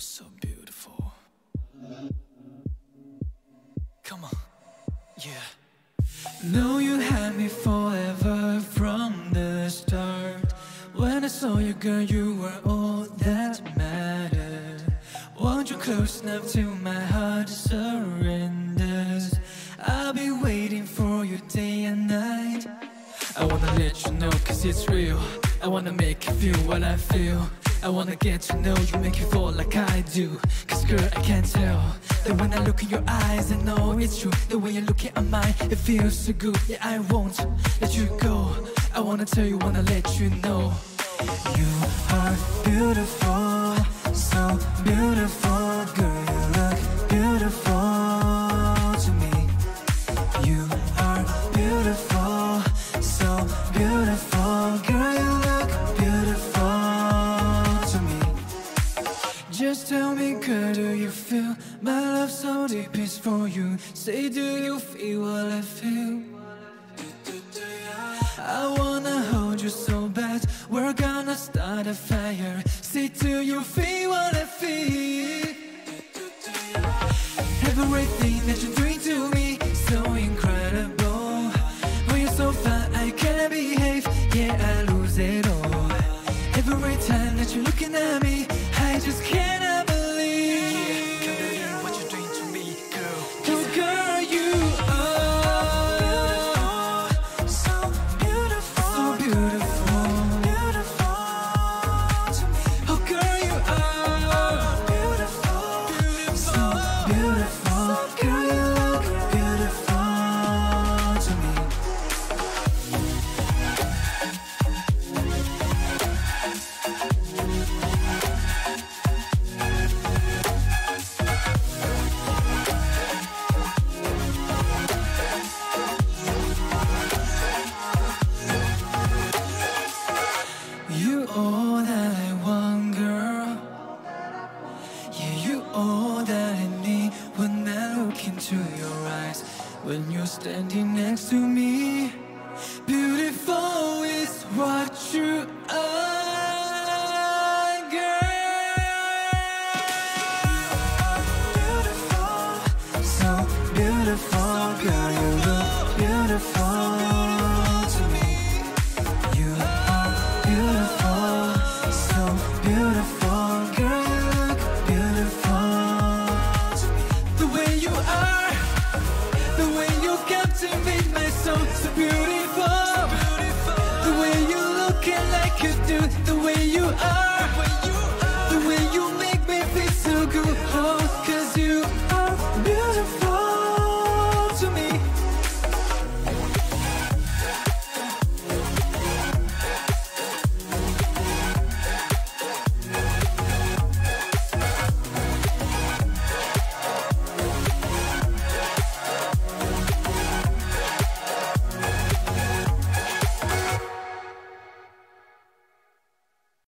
so beautiful. Come on, yeah. Know you had me forever from the start. When I saw you, girl, you were all that mattered. Want you close enough till my heart surrenders. I'll be waiting for you day and night. I wanna let you know cause it's real. I wanna make you feel what I feel. I wanna get to know you, make you fall like I do. Cause girl, I can't tell that when I look in your eyes, I know it's true. The way you're looking at mine, it feels so good. Yeah, I won't let you go. I wanna tell you, wanna let you know. You are beautiful, so beautiful. Girl, you look beautiful to me. You are beautiful, so beautiful. Girl, you look beautiful to me. Just tell me, girl, do you feel my love so deep is for you? Say, do you feel what I feel? I wanna hold you so bad. We're gonna start a fire. Say, do you feel what I feel? Everything that you're doing to me, so incredible. When you're so fine, I can't behave. Yeah, I lose it all. Every time that you're looking at me, I just cannot believe. When you're standing next to me,